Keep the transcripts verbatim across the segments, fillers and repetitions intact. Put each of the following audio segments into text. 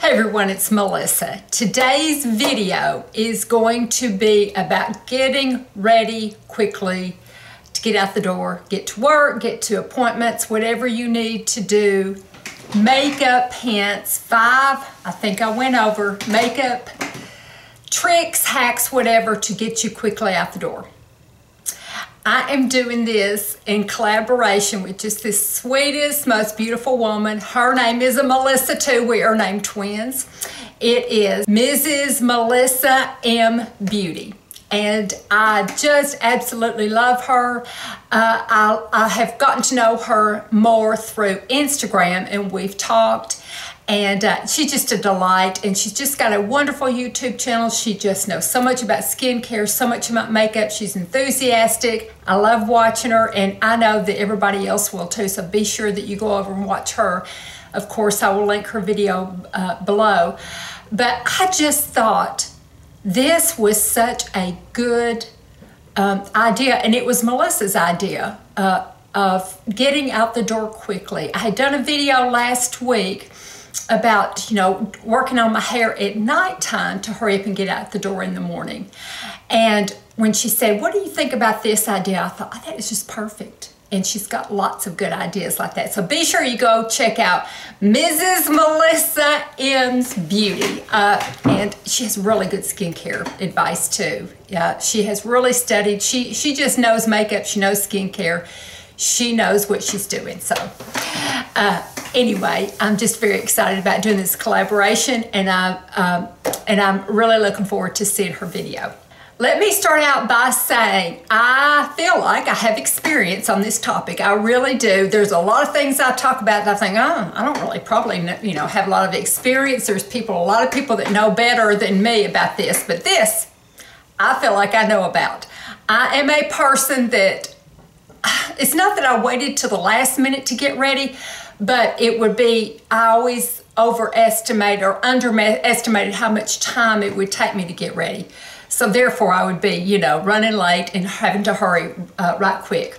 Hey everyone, it's Melissa. Today's video is going to be about getting ready quickly to get out the door, get to work, get to appointments, whatever you need to do. Makeup hints, five, I think I went over, makeup tricks, hacks, whatever to get you quickly out the door. I am doing this in collaboration with just the sweetest, most beautiful woman. Her name is Melissa too. We are named twins. It is Missus Melissa M Beauty. And I just absolutely love her. Uh, I, I have gotten to know her more through Instagram, and we've talked. And uh, she's just a delight, and she's just got a wonderful YouTube channel. She just knows so much about skincare, so much about makeup. She's enthusiastic. I love watching her, and I know that everybody else will too, so be sure that you go over and watch her. Of course, I will link her video uh, below. But I just thought this was such a good um, idea, and it was Melissa's idea uh, of getting out the door quickly. I had done a video last week about, you know, working on my hair at nighttime to hurry up and get out the door in the morning. And when she said, what do you think about this idea? I thought, oh, that is just perfect. And she's got lots of good ideas like that. So be sure you go check out Missus Melissa M's Beauty. Uh, and she has really good skincare advice too. Yeah, she has really studied. She, she just knows makeup. She knows skincare. She knows what she's doing. So uh, anyway, I'm just very excited about doing this collaboration, and I um, and I'm really looking forward to seeing her video. Let me start out by saying I feel like I have experience on this topic. I really do. There's a lot of things I talk about that I think, oh, I don't really probably know, you know, have a lot of experience. There's people, a lot of people that know better than me about this, but this I feel like I know about. I am a person that, it's not that I waited till the last minute to get ready, but it would be, I always overestimate or underestimated how much time it would take me to get ready. So therefore I would be, you know, running late and having to hurry uh, right quick.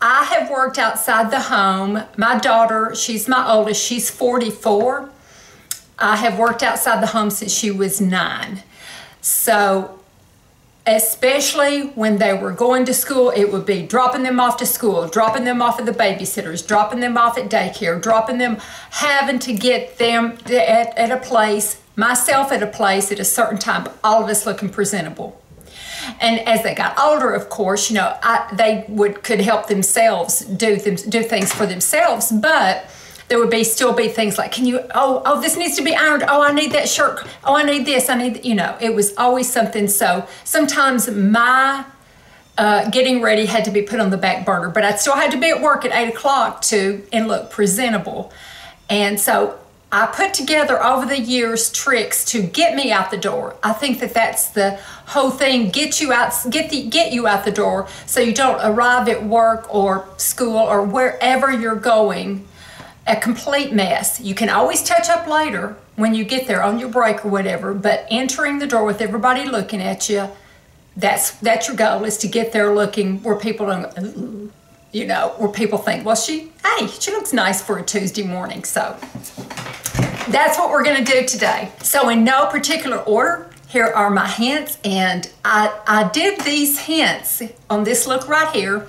I have worked outside the home. My daughter, she's my oldest, she's forty-four. I have worked outside the home since she was nine. So especially when they were going to school, it would be dropping them off to school, dropping them off at the babysitters, dropping them off at daycare, dropping them, having to get them at, at a place, myself at a place at a certain time, all of us looking presentable. And as they got older, of course, you know, I, they would could help themselves do, them, do things for themselves, but there would be still be things like, can you, oh, oh, this needs to be ironed. Oh, I need that shirt. Oh, I need this. I need, you know, it was always something. So sometimes my uh, getting ready had to be put on the back burner, but I still had to be at work at eight o'clock to, and look presentable. And so I put together over the years tricks to get me out the door. I think that that's the whole thing, get you out, get the, get you out the door so you don't arrive at work or school or wherever you're going a complete mess. You can always touch up later when you get there on your break or whatever, but entering the door with everybody looking at you, that's that's your goal, is to get there looking where people don't, ooh, you know, where people think, well, she, hey, she looks nice for a Tuesday morning. So that's what we're gonna do today. So in no particular order, here are my hints, and I, I did these hints on this look right here.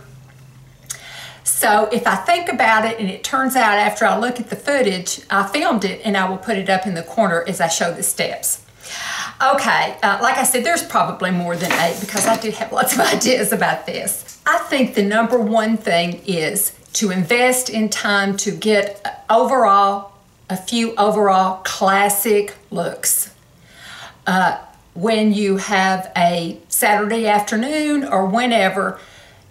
So if I think about it and it turns out after I look at the footage, I filmed it, and I will put it up in the corner as I show the steps. Okay, uh, like I said, there's probably more than eight because I did have lots of ideas about this. I think the number one thing is to invest in time to get overall, a few overall classic looks. Uh, when you have a Saturday afternoon or whenever,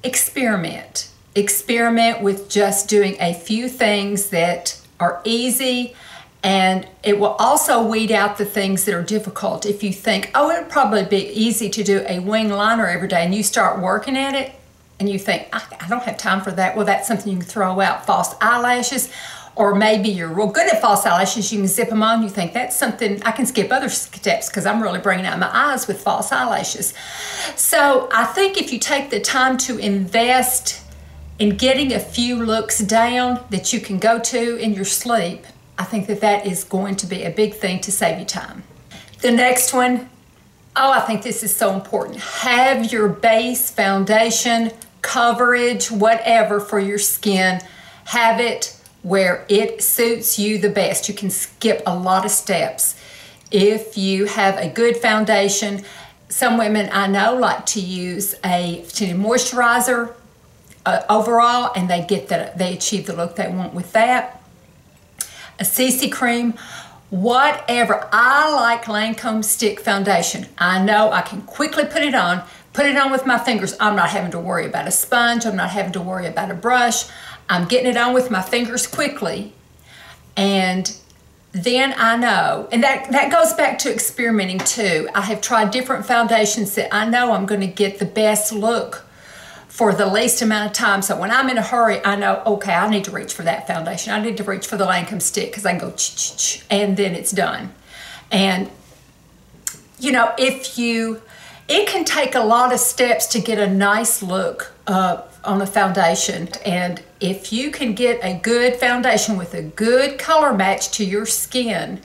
experiment. Experiment with just doing a few things that are easy, and it will also weed out the things that are difficult. If you think, oh, it'll probably be easy to do a wing liner every day, and you start working at it and you think, I, I don't have time for that. Well, that's something you can throw out. False eyelashes, or maybe you're real good at false eyelashes, you can zip them on. You think, that's something I can skip other steps because I'm really bringing out my eyes with false eyelashes. So I think if you take the time to invest in getting a few looks down that you can go to in your sleep, I think that that is going to be a big thing to save you time. The next one, oh, I think this is so important. Have your base, foundation, coverage, whatever for your skin. Have it where it suits you the best. You can skip a lot of steps. If you have a good foundation, some women I know like to use a moisturizer uh, overall, and they get that they achieve the look they want with that. A C C cream, whatever. I like Lancome stick foundation. I know I can quickly put it on, put it on with my fingers. I'm not having to worry about a sponge. I'm not having to worry about a brush. I'm getting it on with my fingers quickly, and then I know, and that, that goes back to experimenting too. I have tried different foundations that I know I'm going to get the best look for the least amount of time. So when I'm in a hurry, I know, okay, I need to reach for that foundation. I need to reach for the Lancome stick because I can go ch-ch-ch, and then it's done. And, you know, if you, it can take a lot of steps to get a nice look uh, on a foundation, and if you can get a good foundation with a good color match to your skin,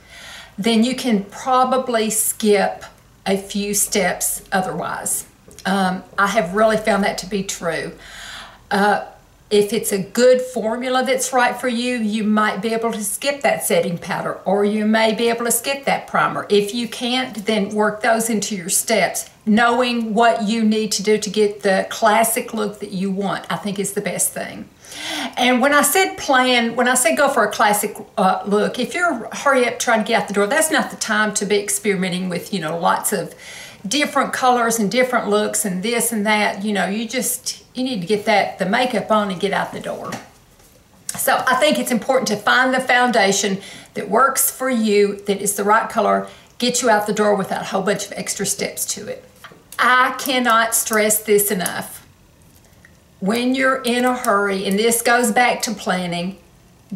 then you can probably skip a few steps otherwise. Um, I have really found that to be true. Uh, if it's a good formula that's right for you, you might be able to skip that setting powder, or you may be able to skip that primer. If you can't, then work those into your steps. Knowing what you need to do to get the classic look that you want, I think, is the best thing. And when I said plan, when I said go for a classic uh, look, if you're hurry up trying to get out the door, that's not the time to be experimenting with, you know, lots of different colors and different looks and this and that. You know, you just, you need to get that, the makeup on and get out the door. So I think it's important to find the foundation that works for you, that is the right color, get you out the door without a whole bunch of extra steps to it. I cannot stress this enough. When you're in a hurry, and this goes back to planning,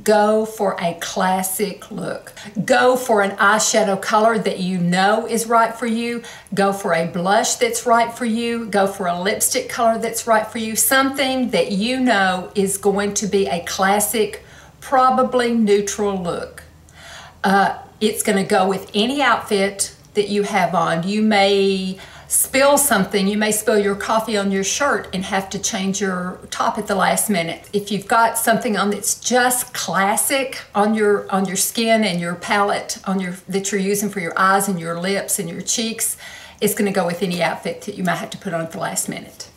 go for a classic look. Go for an eyeshadow color that you know is right for you. Go for a blush that's right for you. Go for a lipstick color that's right for you. Something that you know is going to be a classic, probably neutral look. Uh, it's going to go with any outfit that you have on. You may spill something, you may spill your coffee on your shirt and have to change your top at the last minute. If you've got something on that's just classic on your on your skin and your palette on your that you're using for your eyes and your lips and your cheeks, it's going to go with any outfit that you might have to put on at the last minute.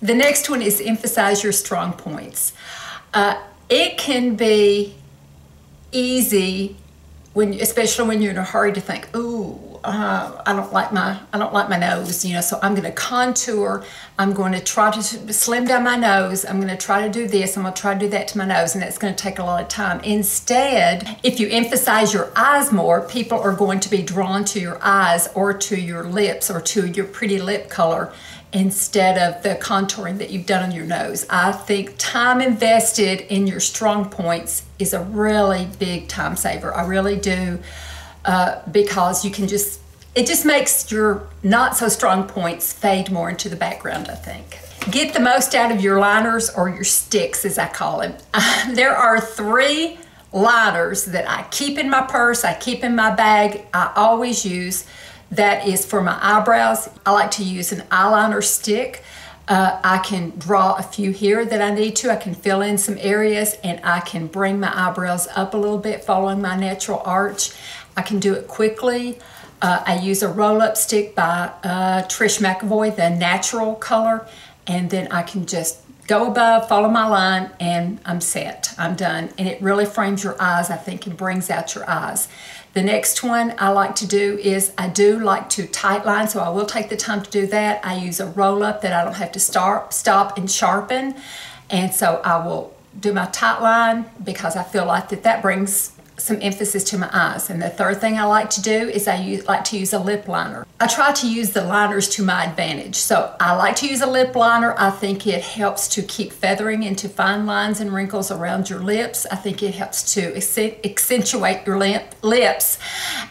The next one is emphasize your strong points. Uh, it can be easy when, especially when you're in a hurry, to think, ooh, Uh, I don't like my I don't like my nose, you know, so I'm going to contour, I'm going to try to slim down my nose, I'm going to try to do this, I'm going to try to do that to my nose, and that's going to take a lot of time. Instead, if you emphasize your eyes more, people are going to be drawn to your eyes or to your lips or to your pretty lip color instead of the contouring that you've done on your nose. I think time invested in your strong points is a really big time saver. I really do. Uh, because you can just, it just makes your not so strong points fade more into the background, I think. Get the most out of your liners, or your sticks as I call them. There are three liners that I keep in my purse, I keep in my bag, I always use. That is for my eyebrows. I like to use an eyeliner stick. Uh, I can draw a few here that I need to. I can fill in some areas, and I can bring my eyebrows up a little bit following my natural arch. I can do it quickly. Uh, I use a roll-up stick by uh, Trish McEvoy, the natural color, and then I can just go above, follow my line, and I'm set. I'm done. And it really frames your eyes, I think, and brings out your eyes. The next one I like to do is I do like to tight line, so I will take the time to do that. I use a roll-up that I don't have to start, stop and sharpen, and so I will do my tight line because I feel like that that brings some emphasis to my eyes. And the third thing I like to do is I use, like to use a lip liner. I try to use the liners to my advantage. So I like to use a lip liner. I think it helps to keep feathering into fine lines and wrinkles around your lips. I think it helps to accentuate your lip, lips.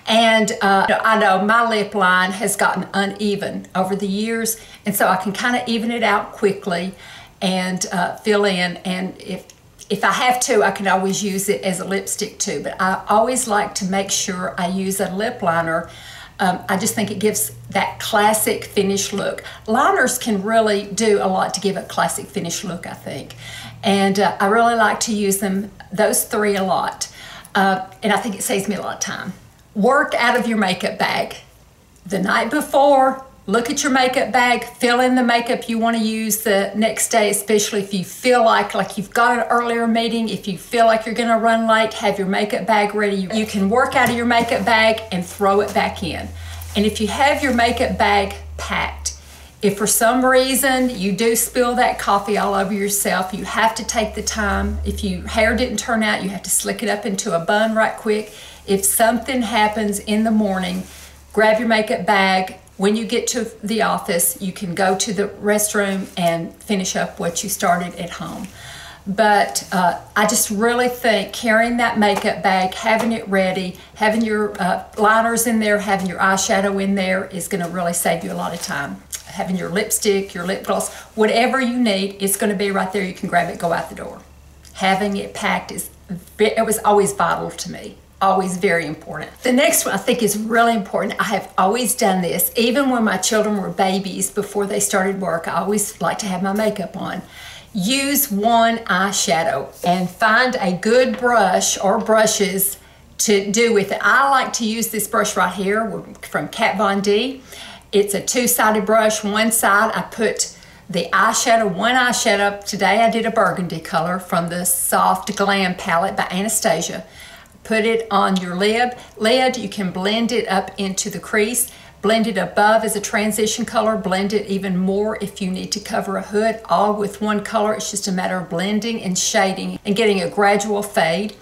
And uh, I know my lip line has gotten uneven over the years, and so I can kind of even it out quickly and uh, fill in. And if if I have to, I can always use it as a lipstick too, but I always like to make sure I use a lip liner. Um, I just think it gives that classic finished look. Liners can really do a lot to give a classic finished look, I think. And uh, I really like to use them, those three, a lot. Uh, and I think it saves me a lot of time. Work out of your makeup bag. The night before, look at your makeup bag, fill in the makeup you want to use the next day, especially if you feel like, like you've got an earlier meeting, if you feel like you're going to run late, have your makeup bag ready. You can work out of your makeup bag and throw it back in. And if you have your makeup bag packed, if for some reason you do spill that coffee all over yourself, you have to take the time. If your hair didn't turn out, you have to slick it up into a bun right quick. If something happens in the morning, grab your makeup bag. When you get to the office, you can go to the restroom and finish up what you started at home. But uh, I just really think carrying that makeup bag, having it ready, having your uh, liners in there, having your eyeshadow in there is going to really save you a lot of time. Having your lipstick, your lip gloss, whatever you need, it's going to be right there. You can grab it, go out the door. Having it packed is, it was always vital to me. Always very important. The next one I think is really important. I have always done this, even when my children were babies before they started work. I always like to have my makeup on. Use one eyeshadow and find a good brush or brushes to do with it. I like to use this brush right here from Kat Von D. It's a two-sided brush. One side I put the eyeshadow, one eyeshadow. Today I did a burgundy color from the Soft Glam Palette by Anastasia. Put it on your lid. lid. You can blend it up into the crease. Blend it above as a transition color. Blend it even more if you need to cover a hood. All with one color. It's just a matter of blending and shading and getting a gradual fade.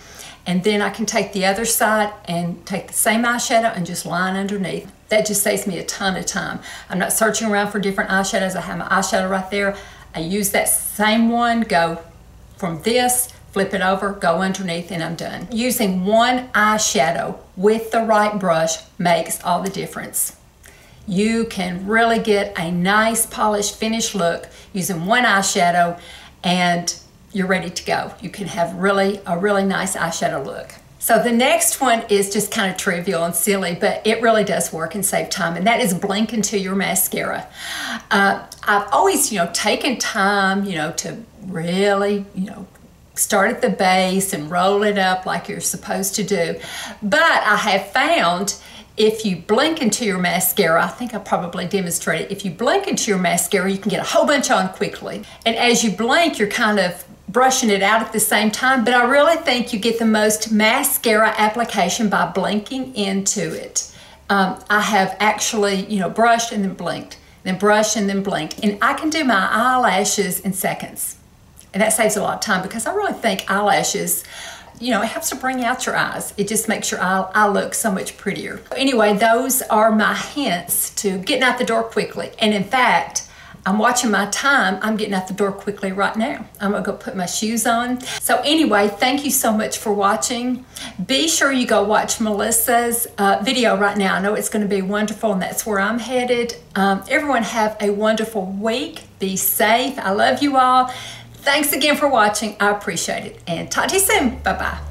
And then I can take the other side and take the same eyeshadow and just line underneath. That just saves me a ton of time. I'm not searching around for different eyeshadows. I have my eyeshadow right there. I use that same one. Go from this, flip it over, go underneath, and I'm done. Using one eyeshadow with the right brush makes all the difference. You can really get a nice polished finished look using one eyeshadow and you're ready to go. You can have really a really nice eyeshadow look. So the next one is just kind of trivial and silly, but it really does work and save time, and that is blink into your mascara. Uh, I've always, you know, taken time, you know, to really, you know, start at the base and roll it up like you're supposed to do. But I have found if you blink into your mascara, I think I probably demonstrated, if you blink into your mascara, you can get a whole bunch on quickly. And as you blink, you're kind of brushing it out at the same time, but I really think you get the most mascara application by blinking into it. Um, I have actually, you know, brushed and then blinked, then brushed and then blinked. And I can do my eyelashes in seconds. And that saves a lot of time because I really think eyelashes, you know, it helps to bring out your eyes. It just makes your eye, eye look so much prettier. Anyway, those are my hints to getting out the door quickly. And in fact, I'm watching my time. I'm getting out the door quickly right now. I'm going to go put my shoes on. So anyway, thank you so much for watching. Be sure you go watch Melissa's uh, video right now. I know it's going to be wonderful, and that's where I'm headed. Um, everyone have a wonderful week. Be safe. I love you all. Thanks again for watching. I appreciate it. And talk to you soon. Bye-bye.